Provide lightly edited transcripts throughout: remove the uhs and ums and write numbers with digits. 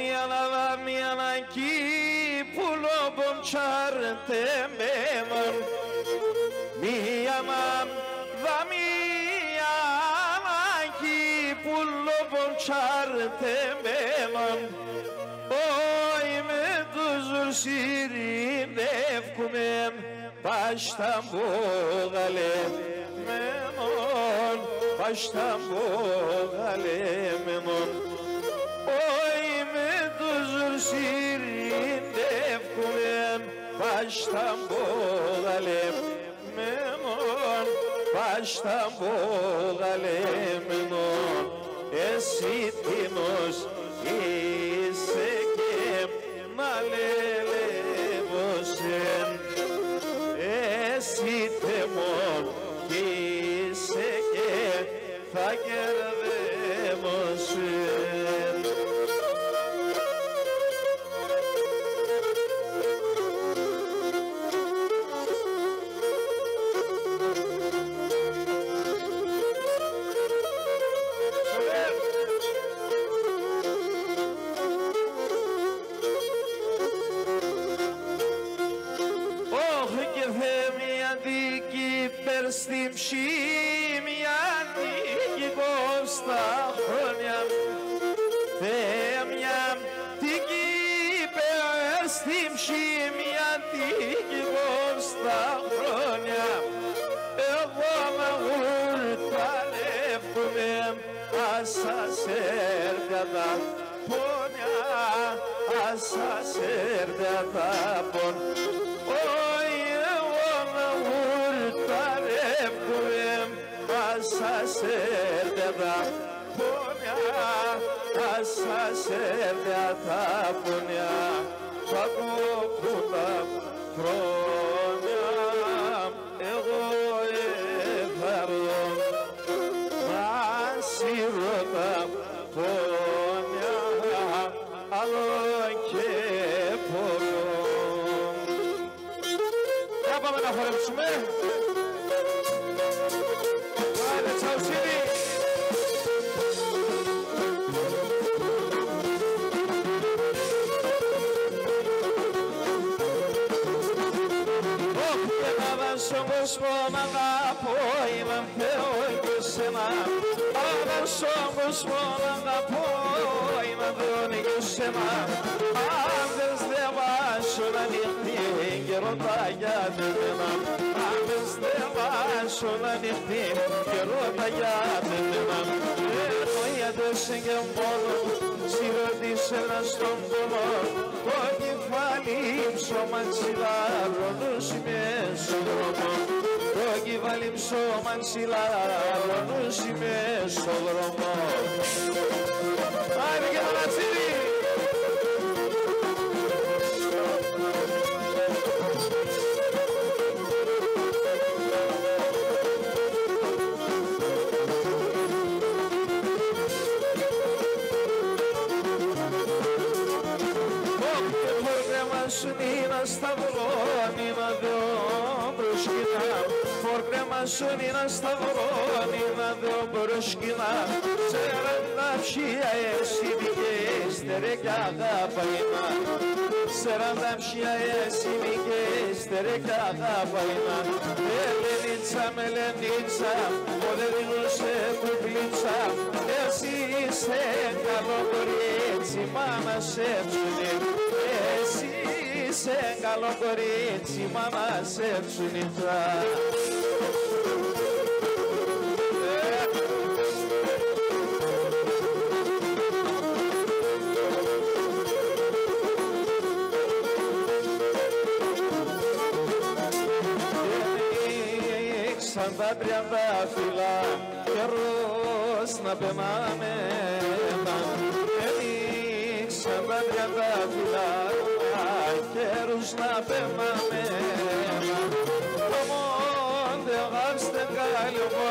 میانم میانگی پولو بم چرتم من میامم و میانگی پولو بم چرتم من اوی مگذر شیرین دفکم باشتم بغلم باشتم بغلممون اوی مگذر شیرین دفکم باشتم بغلممون باشتم بغلممون اسیتیموس اسکیم ماللموسن اسیتیمون Kiseke fakir ve muslum استیم شیمیانی گوستا خونیم فهمیم دیگی به استیم شیمیانی گوستا خونیم اقوام غلطالف کنیم اساسر دادا پونیم اساسر دادا پون Asasirda punya, asasirda punya, bagu kulam kronyam egoye farum, masirda punya, alonke purum. Apa mana farum semua? Κι βάλει ψώμαν σιλάρων είμαι στο δρόμο. Άιντε και το λατσίδι! Όποιο πρόγραμμα σου είναι σταυρό μήμα δυο μπροσκυνά Φορνέμα σου είναι σταυρώνει να δω μπροσκυνά Ξέραν τα ψία εσύ δικές τερεκιά αγαπαϊνά Ξέραν τα ψία εσύ δικές τερεκιά αγαπαϊνά Ελενίτσα, μελενίτσα, ποδερινούσε κουκλίτσα Εσύ είσαι καλό κορίτσι, μάνα σε ψουνή Εσύ είσαι καλό κορίτσι, μάνα σε ψουνή Σαν τα τριαντάφυλλα καιρός να πεμάμε Σαν τα τριαντάφυλλα καιρούς να πεμάμε Ομόντε γάψτε κάλυβο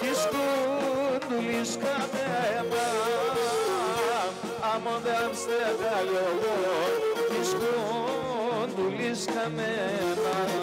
κι σκούτουλης καμέμα Αμόντε γάψτε κάλυβο κι σκούτουλης καμέμα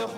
Όλα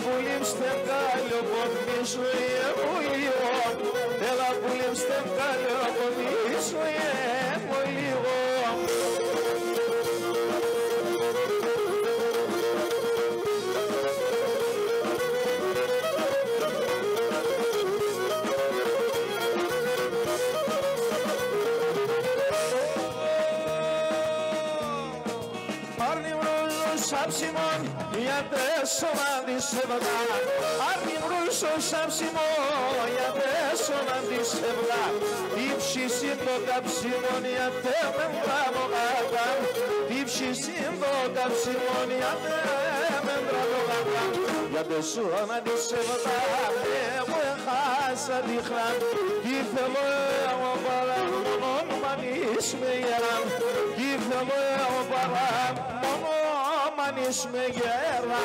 που λείψτε καλό, πόθμι σου ή εγώ. Έλα πουλέψτε μ' τα λεωκομίσω έμω λίγο. Για πέσω να δεις ευλά, αρνημρούσω σαν ψημόν, για πέσω να δεις ευλά. Τύψεις το καψιμόν, για τέμεν τραγωγάκαν, τύψεις το καψιμόν, για τέμεν τραγωγάκαν. Για πέσω να δεις ευλά, εγώ έχασα τη χράν, κι θέλω εγώ παρά μόνο μανείς με γεράν, κι θέλω εγώ παρά μόνο Μανείς με γερά.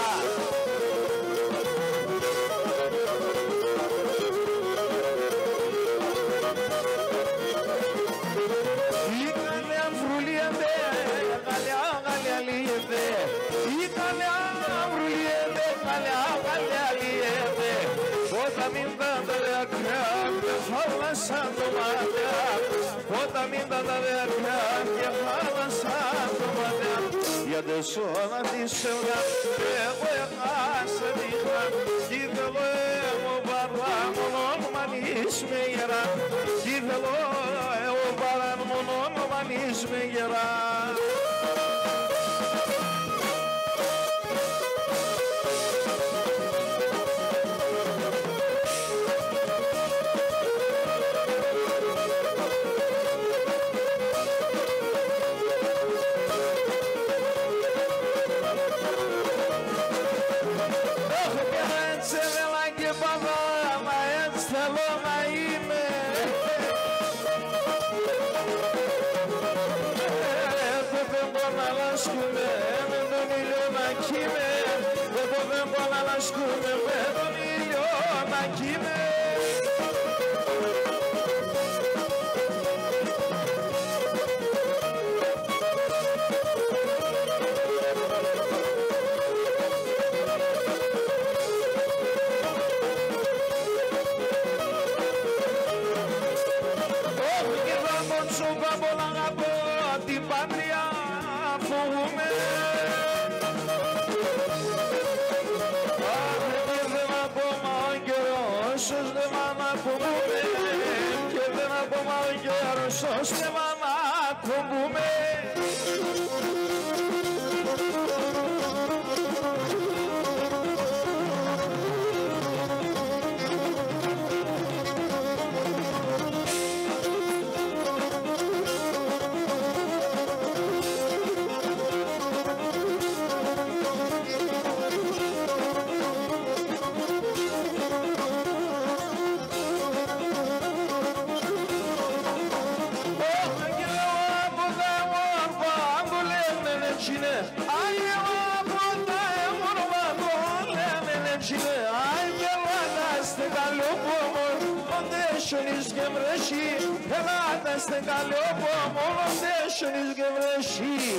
Η καλιά βρουλιέται, καλιά καλιά λύεται. Η καλιά βρουλιέται, καλιά καλιά λύεται. Όταν μην τα δερκιά, και χάλασαν το μάτια. Όταν μην τα δερκιά, και χάλασαν το μάτια. Για το σώμα της ευράς, εγώ έχασα τη χράν, κι θέλω εγώ παρά μόνο μανείς με γερά, κι θέλω εγώ παρά μόνο μανείς με γερά. Σκούμε με τον ήλιο να κείμαι. Όχι και θα τον τσούμπα πολλά αγαπώ, την πατριά φοβούμαι. Ώστε μάνα ακουμπούμε. Στην καλό που αμολοντέσσονες και βρεσί.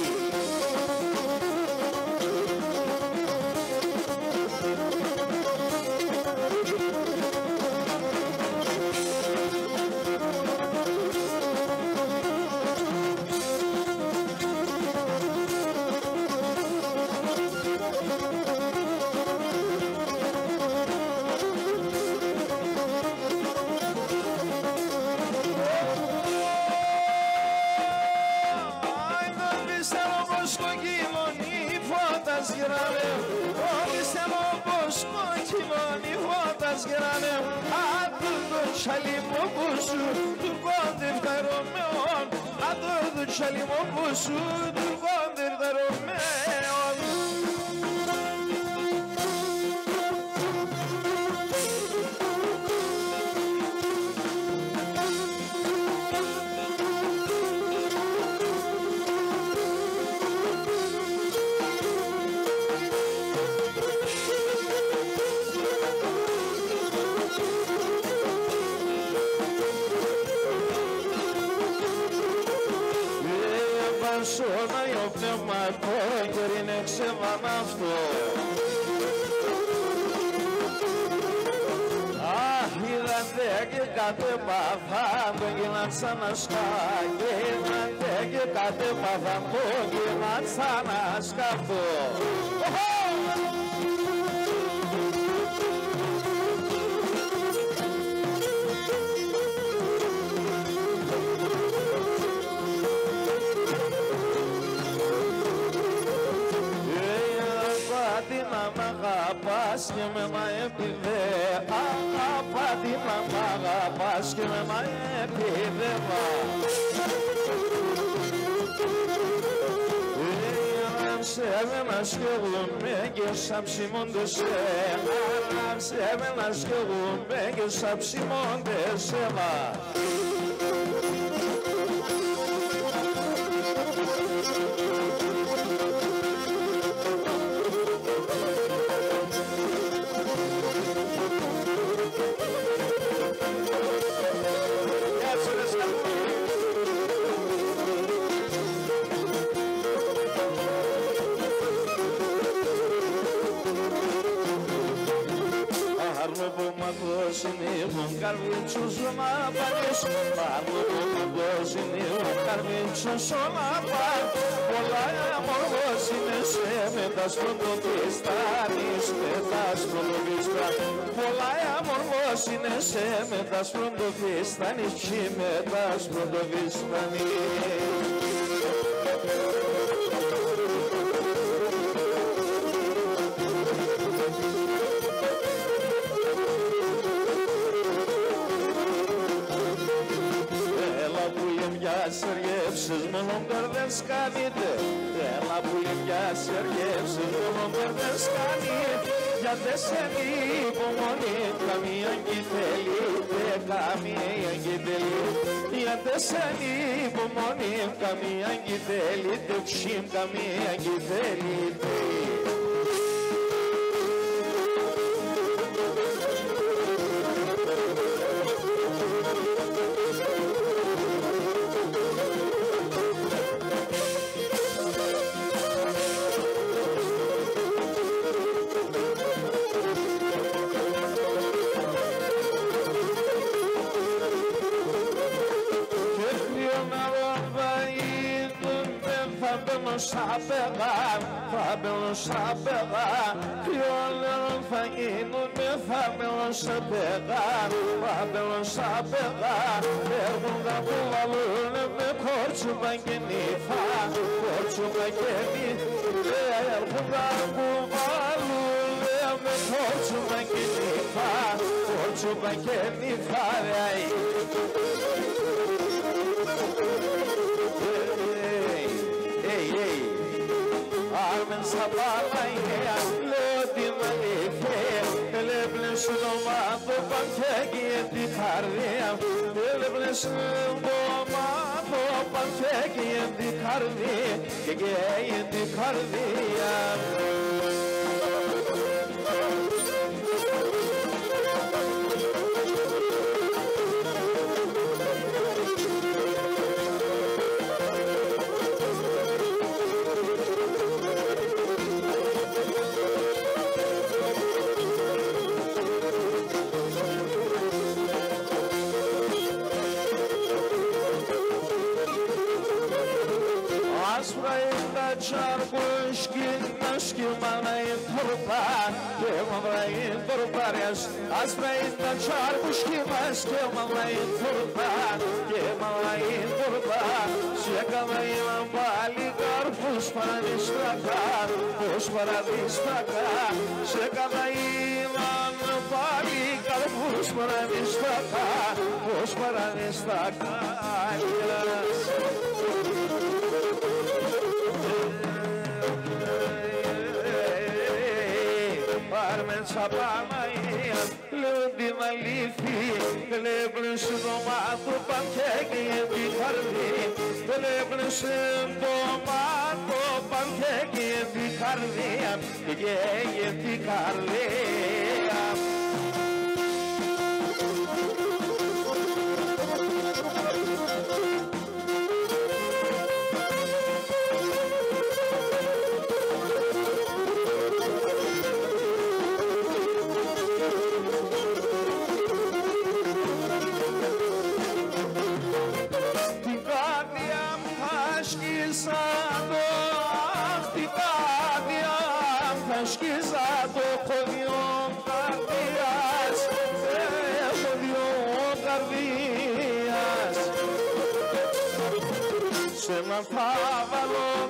شما فاولو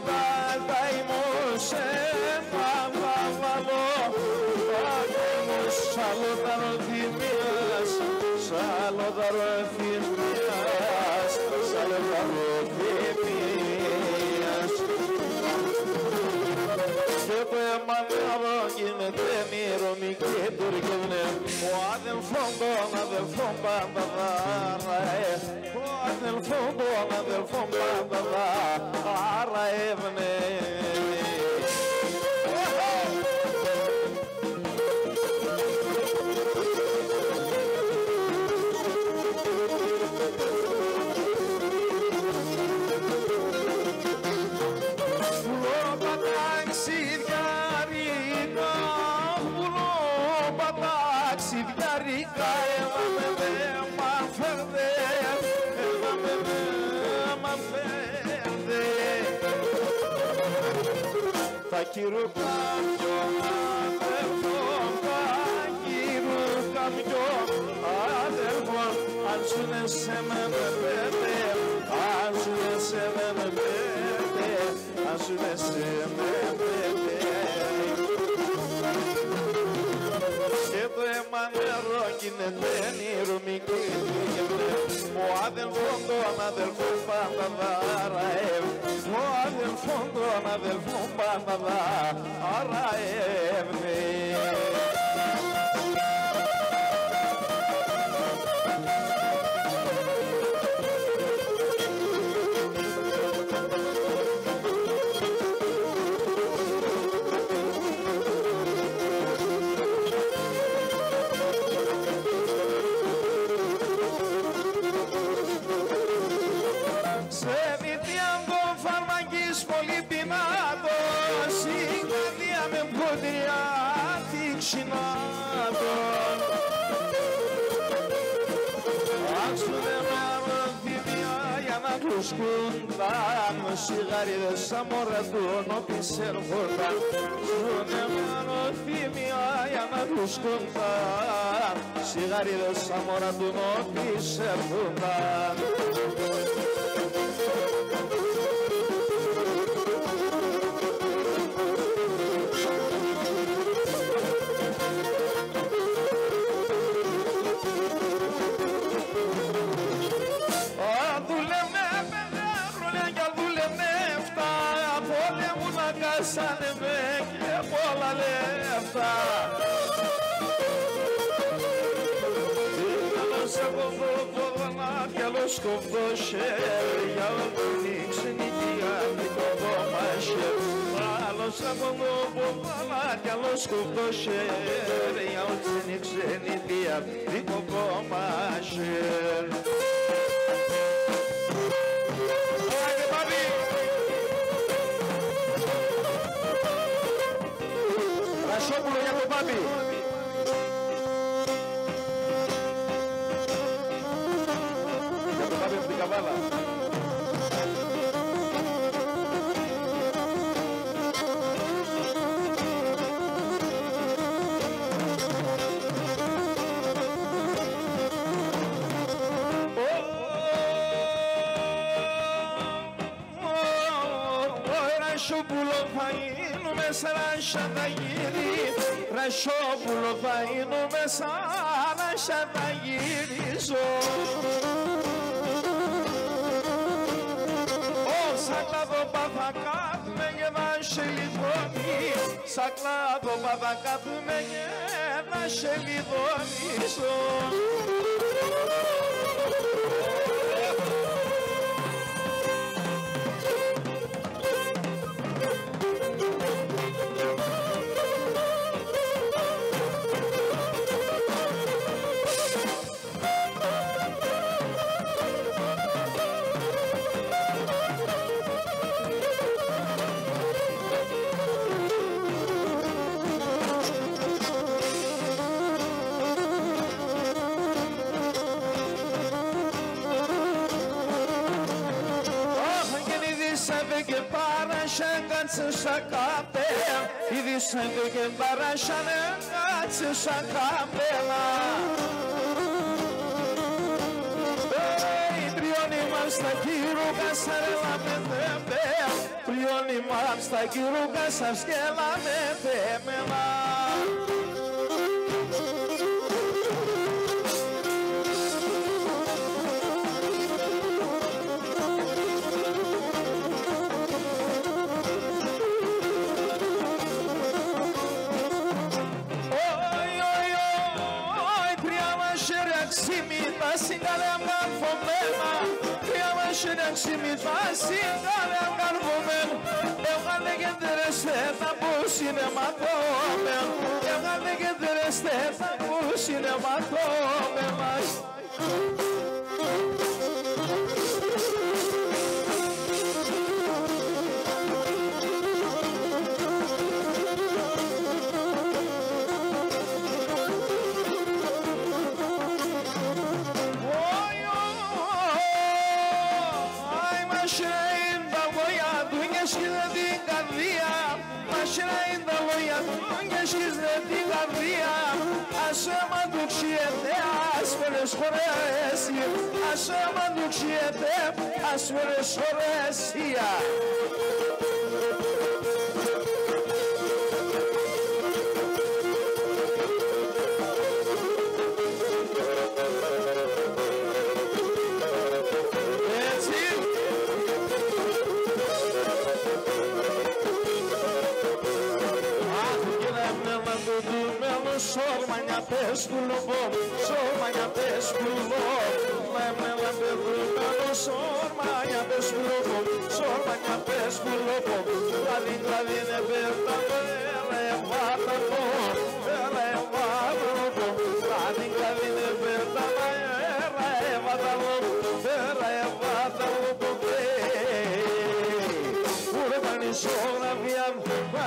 بای موشم فاولو بای موشالو دارتی میاس شالو دارتی میاس شالو دارتی میاس شبه من آبگیم تمیرومی که درگونه وادم فنگام وادم فنگام بذاره الفوق وما الفوق بابا عرفني Takiru kamjo, adelfon takiru kamjo, adelfon anjune sememe bete, anjune sememe bete, anjune sememe bete. Edo manero kinete niru miki kinete, mo adelfon do adelfon pandarae. وادي الفندق أنا ذي الفندق بابا أرايبني Σκούνταν σιγάριδες σαν μωρά του νόπισερ φορτάν Ζούνε μάνο θύμια για να τους σκούνταν σιγάριδες σαν μωρά του νόπισερ φορτάν Σανε με και πολλά λεφτά Άλλος κοβδό κοβδονάτια, άλλος κοβδό χέρια Άλλος ξενικιά, την κοβδό μαχαίρ Άλλος κοβδό κοβδονάτια, άλλος κοβδό χέρια Άλλος ξενικιά, την κοβδό μαχαίρ Ρασόπουλο για τον Πάπη. Για τον Πάπη από την Καβάλα. Ρασόπουλο θα γίνουμε σαν να γυρίζω Σαν κλάδοπα θα κάθουμε και να σε λιδώνει Σαν κλάδοπα θα κάθουμε και να σε λιδώνησω Ήδη σαν και παράσανε κάτσε σαν καπέλα. Οι τριώνοι μας στα γύρουκα σαρελαμέτε με, πριώνει μαμ στα γύρουκα σας γελαμέτε με μαμ. Έβγαλε και δρεστέ θα ακούσει να μαθώμε μας. Ασώμα του ξιέτε, ασφαιρες χωρέσια. Σόρμανια πες του λοβό, σόρμανια πες του λοβό. Μέμελα παιδούμενο, σόρμανια πες του λοβό, σόρμανια πες του λοβό. Λάδι, λάδι, ναι πέρταμε, έλα εμβάταμο, έλα εμβάταμο. Λάδι, λάδι, ναι πέρταμε, έλα εμβάταμο, έλα εμβάταμο. Ούρμανη σόγραφια,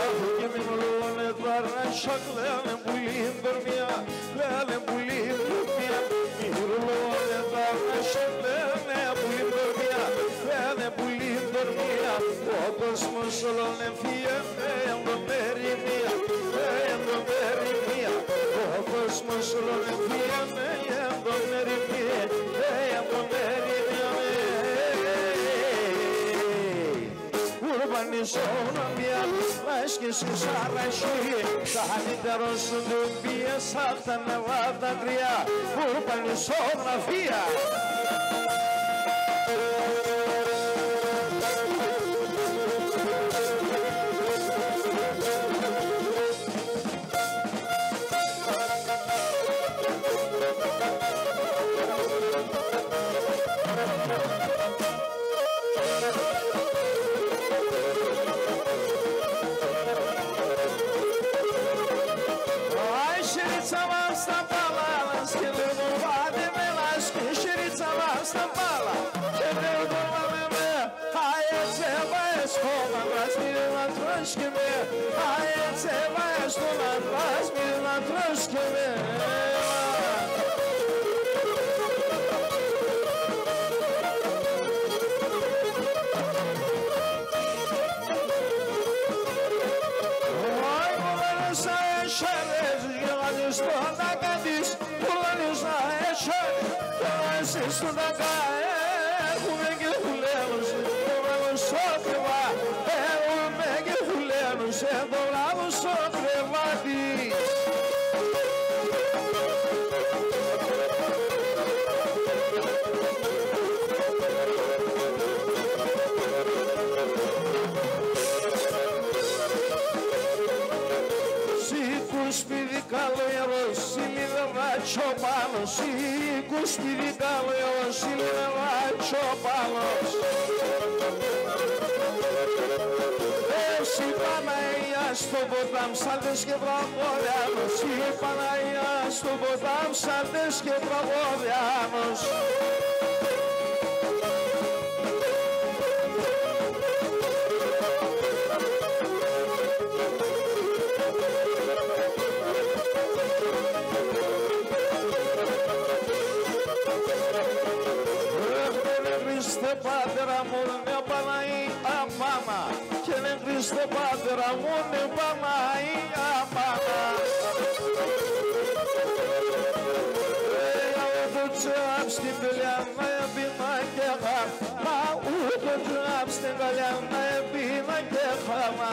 Άχι και μην λούνε τα ρέσσακ, λένε πουλή δερμιά, λένε πουλή δερμιά. Μην λούνε τα ρέσσακ, λένε πουλή δερμιά, λένε πουλή δερμιά. Ο κόσμος όλων εφιέται ενδομερημία, ενδομερημία. Ο κόσμος όλων εφιέται ενδομερημία, ενδομερημία. Ούρβανη σόγραμμια, βάσκες της αρασία, καλύτερο σου λυπίες απ' τα νερά τα γριά, ούρβανη σόγραφια. Thank you. padra mul ne balai amama chelen Cristo padra mul ne balai amama ya uducam stibla ma bimakha ma uducam stibla ma bimakha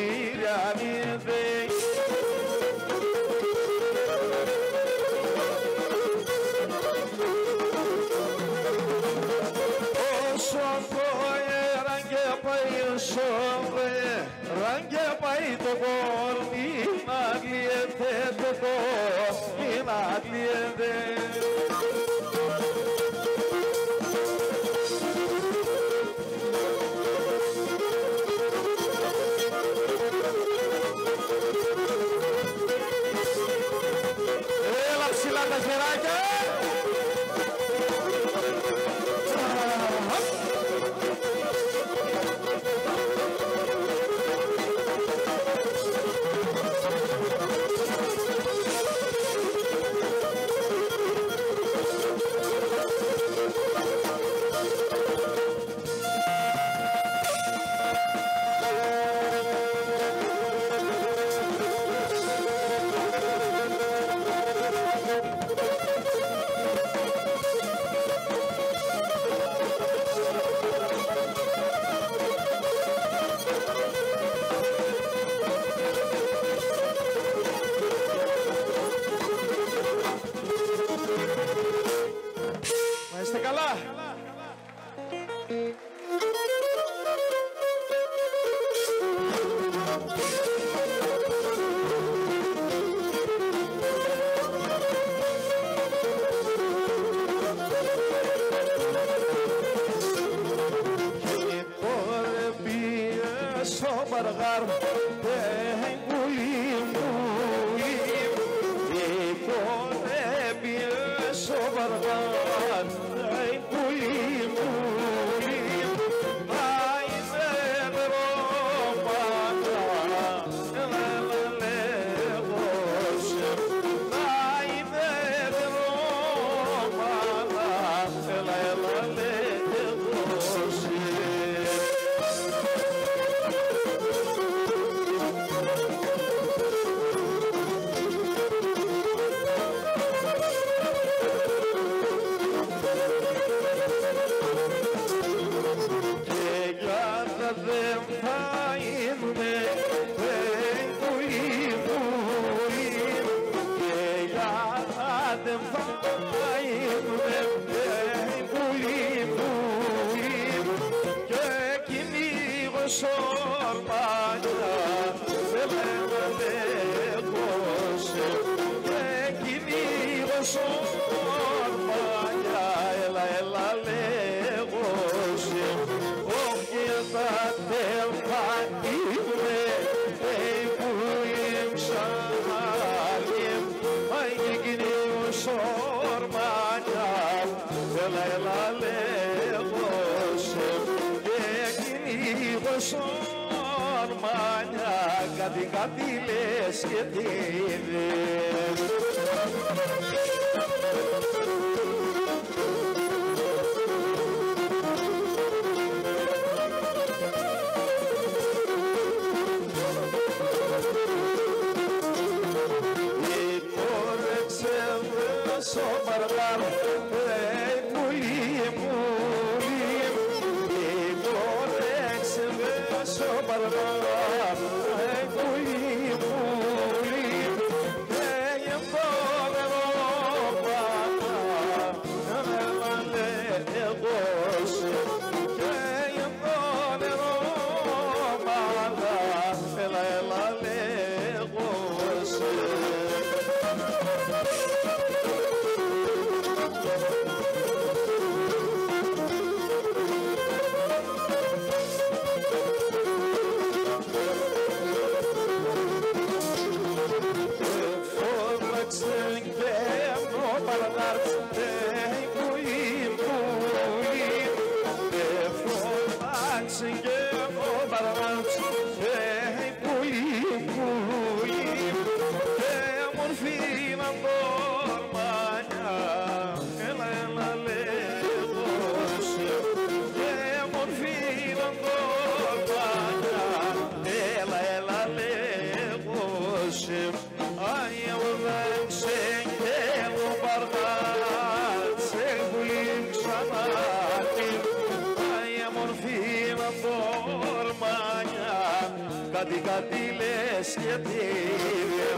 Κάτι λες και τύβε,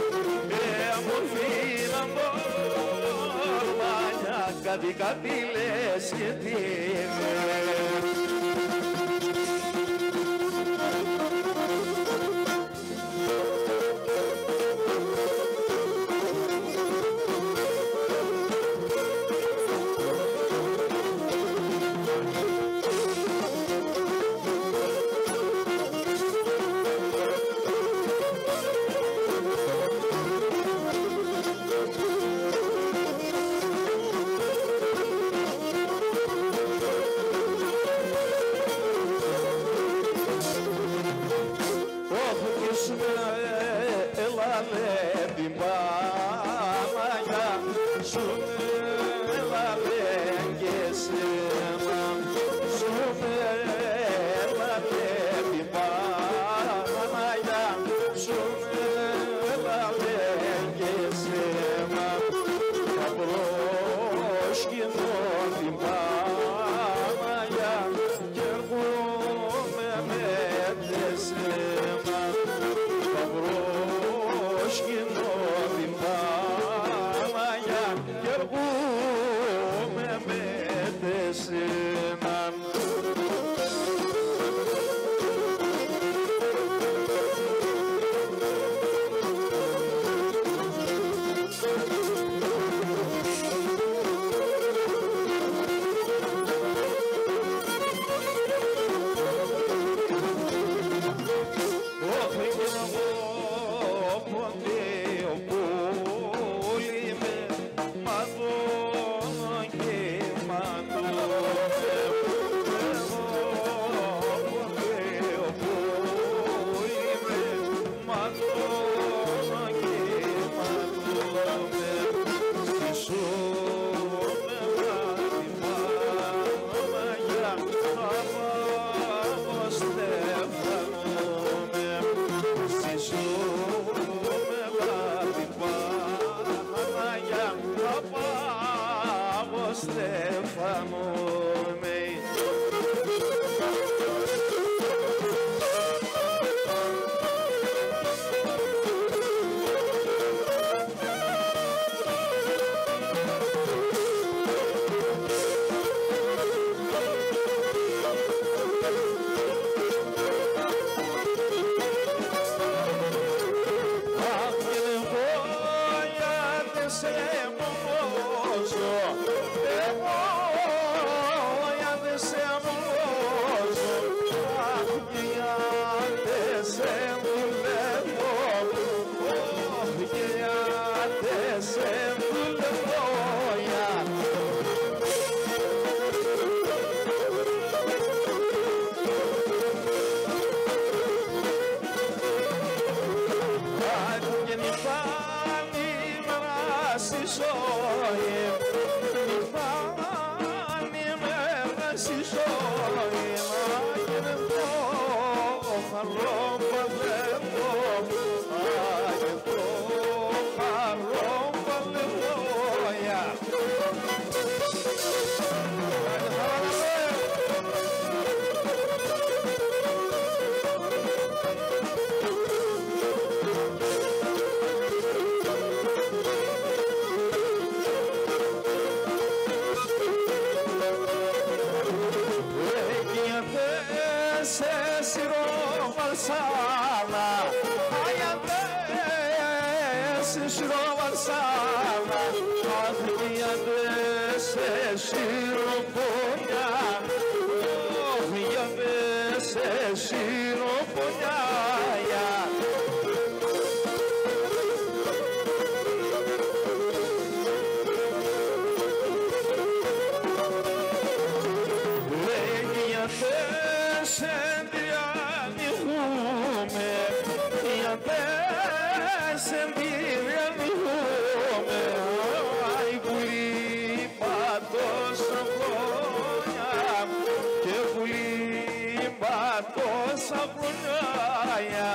μορφή να μορμανιά, κάτι λες και τύβε. Say, oh, بشير بدايا ويا باسم يا مهومي يا باسم يا مهومي هاي قولي باتو صبرنايا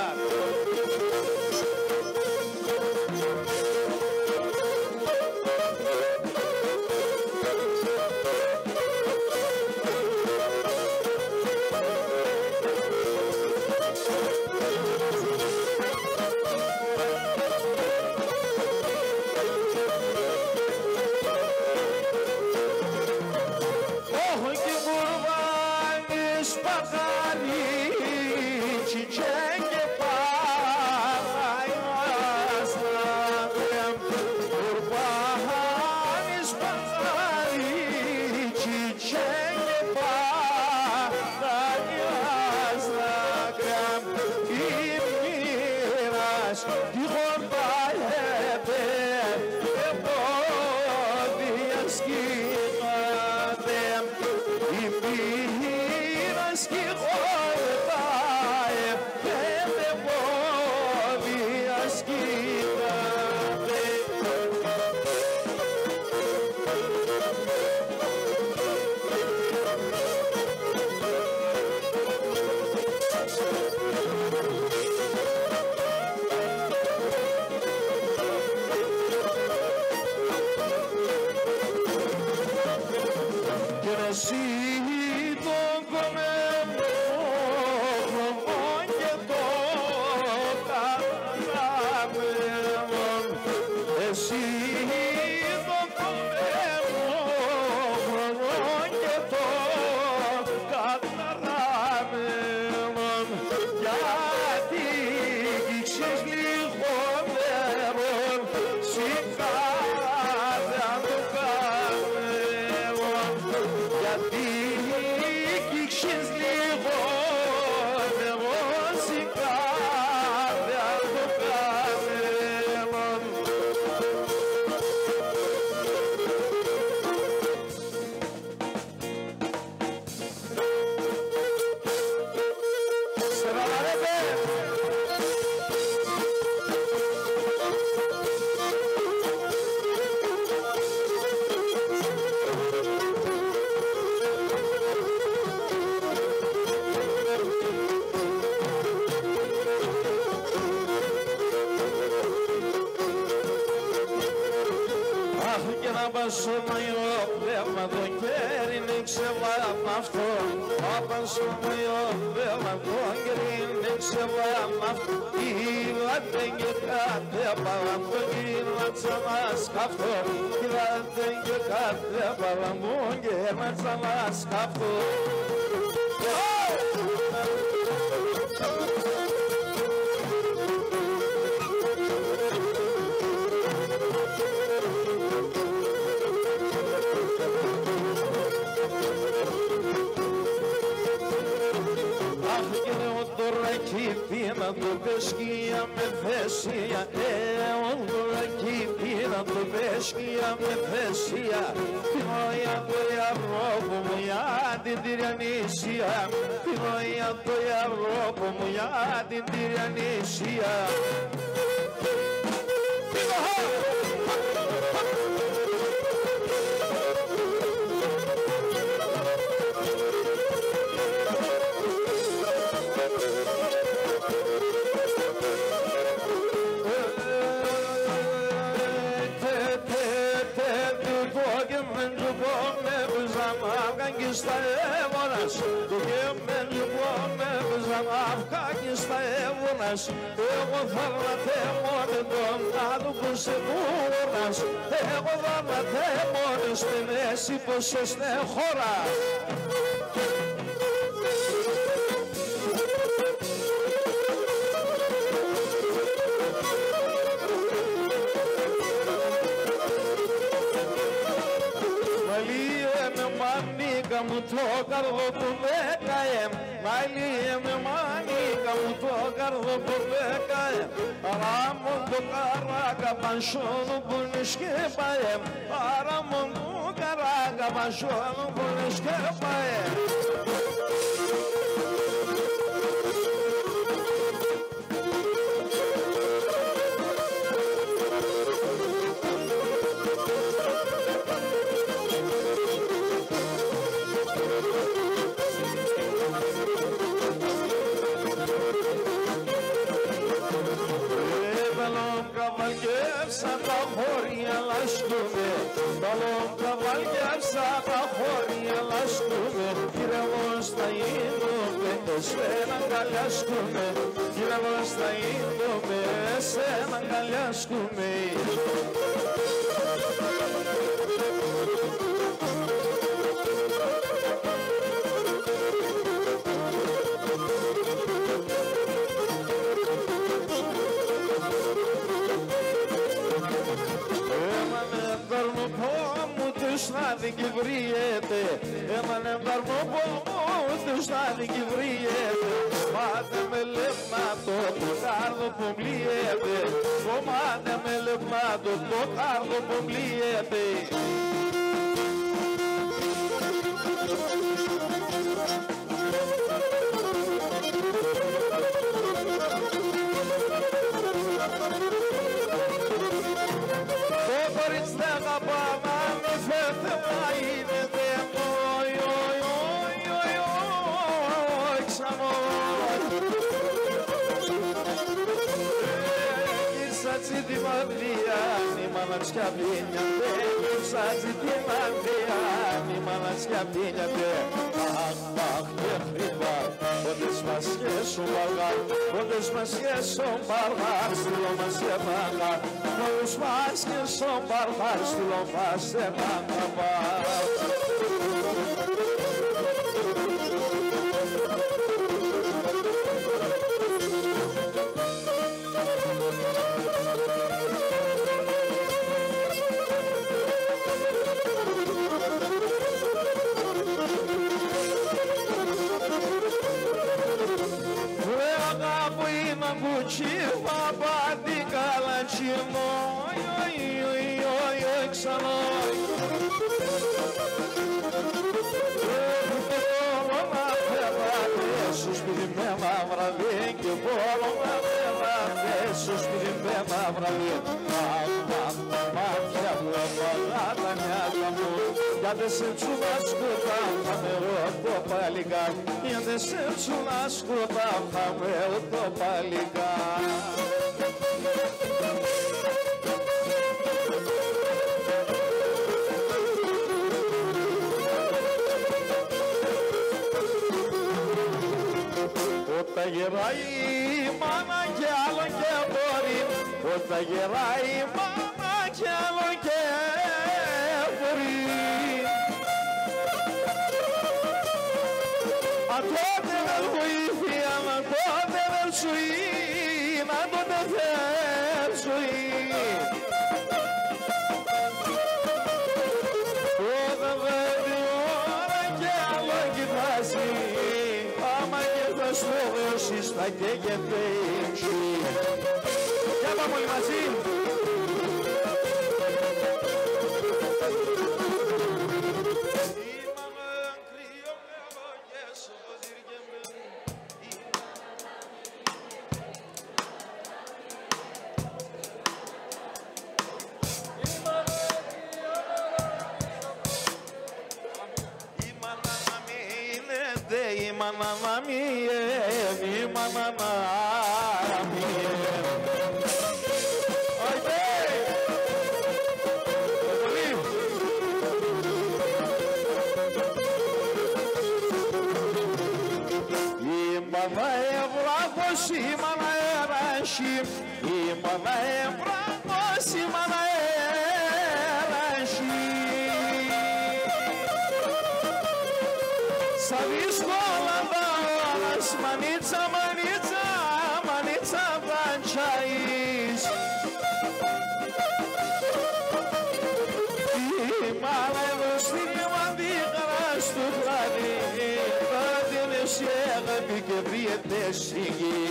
النغمة بكبريت تشتكي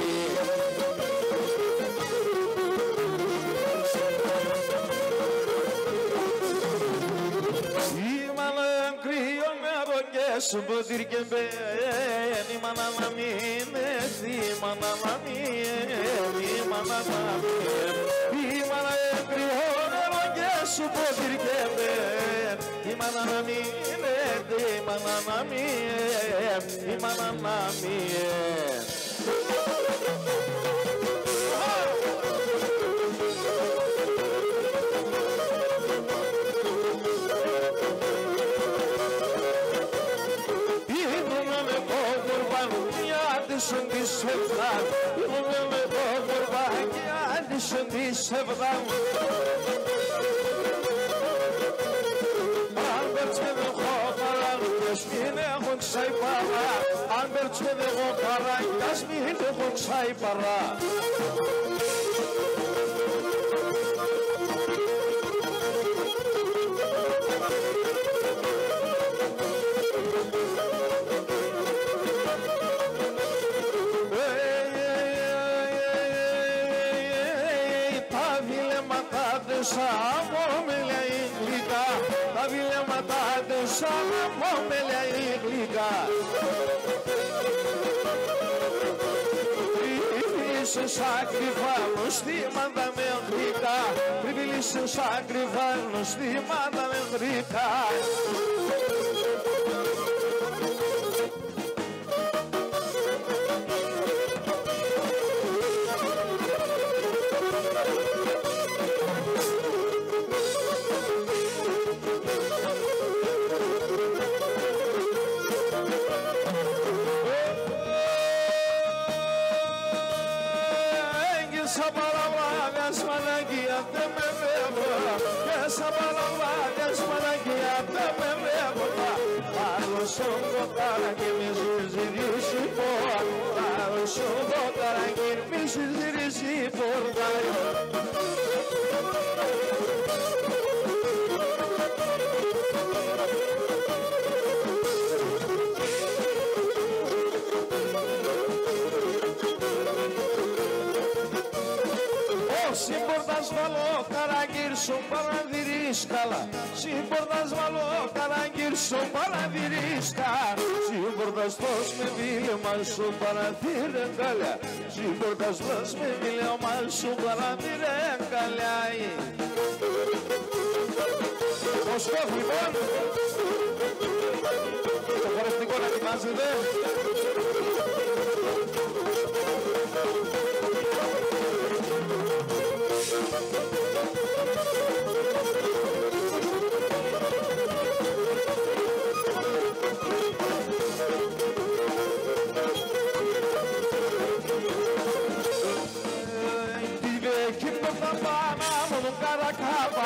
سبوزير كبير مانا مامي نسي مانا مامي مانا مامي مانا يكرهون رجع سبوزير كبير مانا مامي نسي مانا مامي مانا مامي شندي شباب يوم الظهر باقي عندي شندي شباب عمرت من خطر تشمين اخوك شايبر عمرت من خطر تشمين اخوك شايبر شامو ملائك ليكا قبل ما تعد شامو ملائك ليكا بيليش ساكريفال نشتي مادا مغريتا بيليش ساكريفال نشتي مادا مغريتا Se bordas valor, carangueiro, sou para viriscar. Se bordas doce, me vilha, mas sou para virangalha. Se bordas doce, me vilha, mas sou para virangalha. Gostou, Ribon? Agora ficou na casa dele? Caia!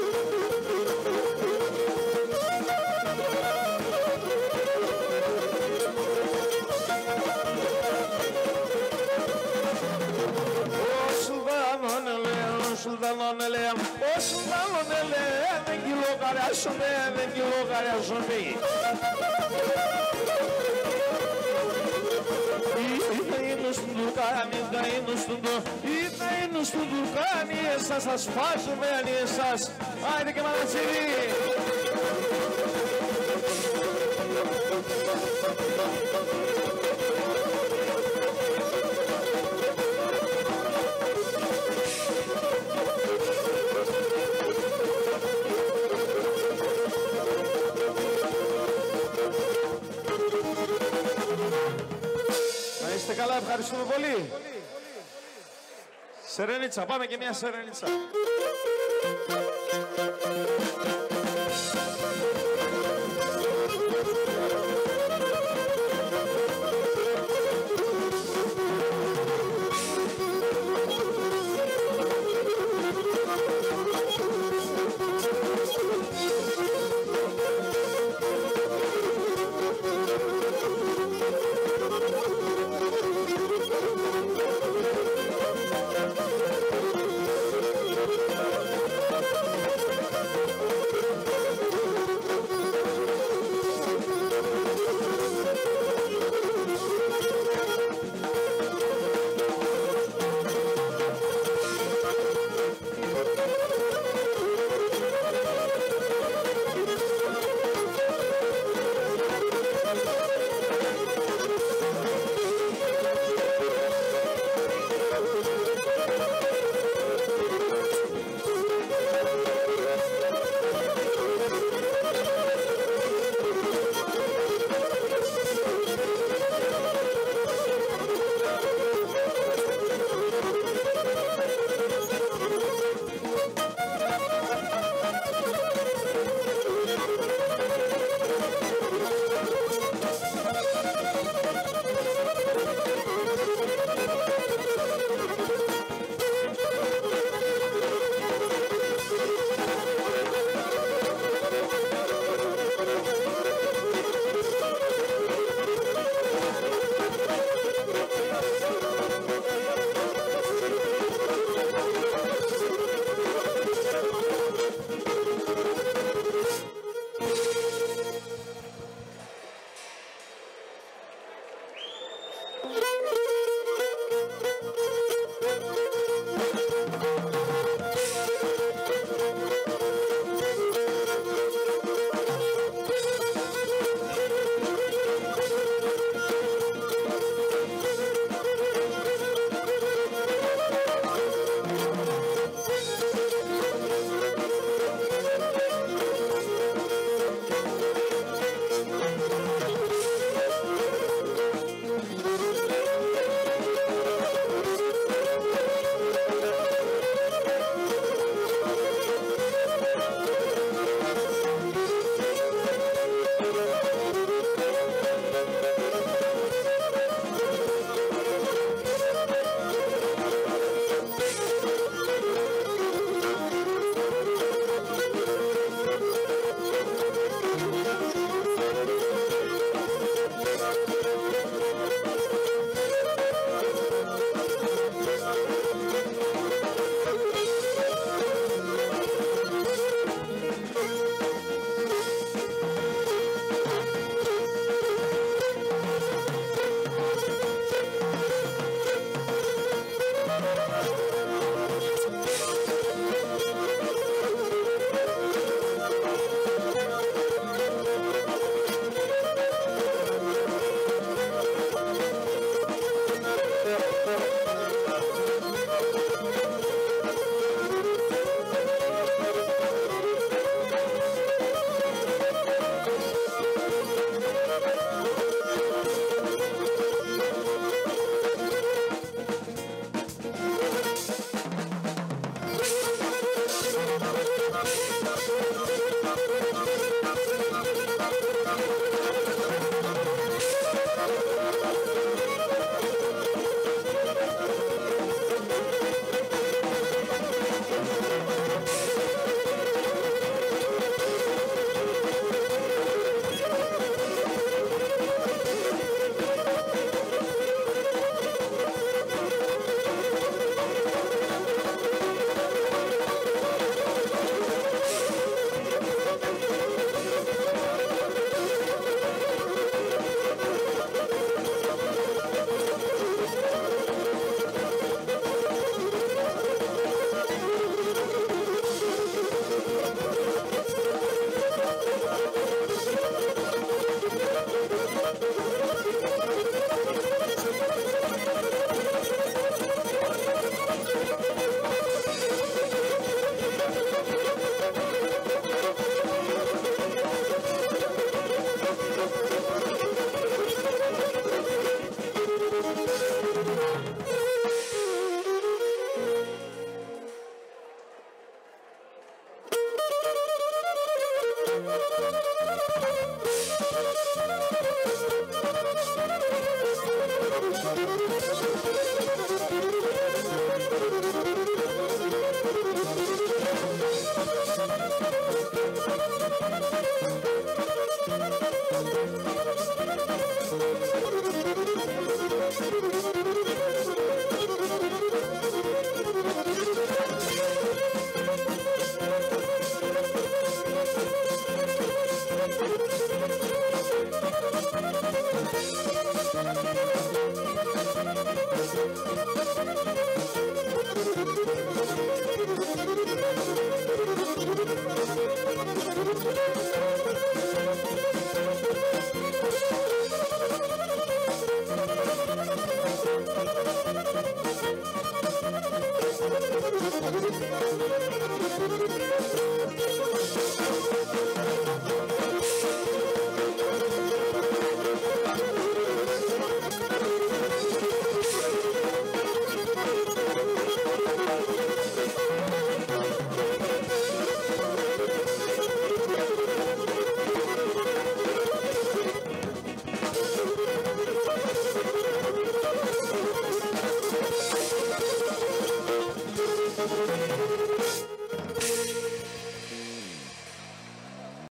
Ευχαριστούμε πολύ. Σερενίτσα, πάμε και μια σερενίτσα.